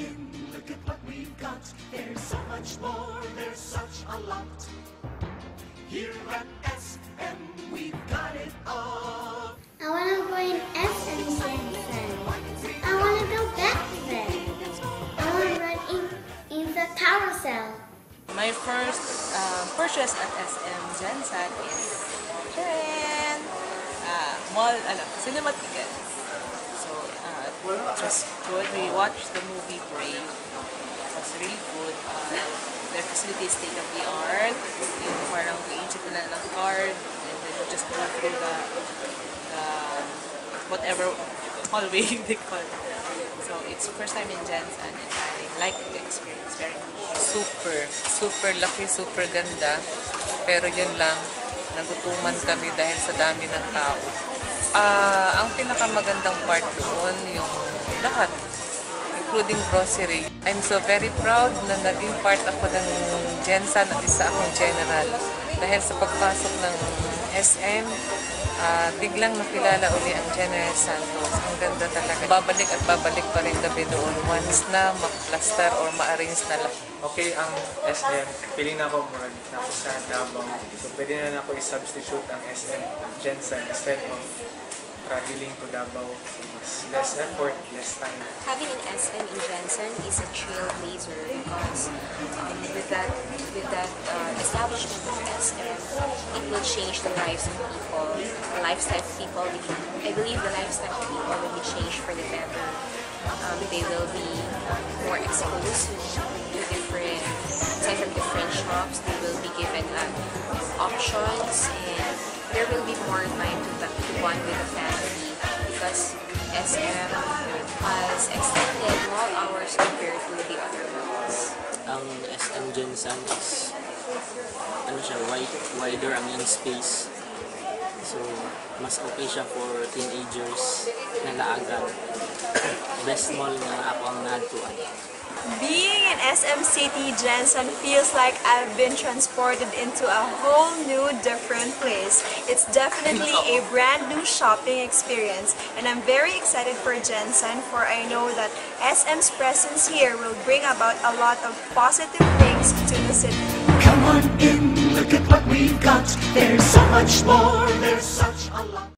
in, look at what we've got. There's so much more, there's such a lot. Here at SM, we've got it all. I want to go in SM Gensan. I want to go back there. I want to run in the carousel. My first purchase at SM Gensan is mall, cinema tickets. So it was good. We watched the movie Brave. It was really good. Their facilities state of the art. Yung parang i-chip na ng card and then you just go through the whatever hallway they call it. So it's first time in Gensan and I like the experience very much. Super, super lucky, super ganda. Pero yun lang, nagutuman kami dahil sa dami ng tao. Ang pinakamagandang part doon yung lahat, including grocery. I'm so very proud na naging part ako ng Gensan at isa akong general. Dahil sa pagpasok ng SM, biglang nakilala uli ang General Santos. Ang ganda talaga. Babalik at babalik pa rin gabi doon once na ma-plaster or ma-arrange na lang. Okay, ang SM, piling na ako murag na ako sa Davao. So pwede na ako i-substitute ang SM Gensan instead of traveling to Davao. So, less effort, less time. Having an SM in Gensan is a trailblazer because with that establishment of SM, it will change the lives of people. The lifestyle of people, I believe the lifestyle of people will be changed for the better. They will be more exposed to different types of different shops. They will be given options, and there will be more time to bond with the family because SM has extended more hours compared to the other malls. SM Gensan is wider ang yung space. So, mas okay siya for teenagers na naagan. Best mall na ako ang naduan. Being in SM City Gensan feels like I've been transported into a whole new different place. It's definitely a brand new shopping experience and I'm very excited for Gensan, for I know that SM's presence here will bring about a lot of positive things to the city. Come on in, look at what we've got. There's so much more, there's such a lot.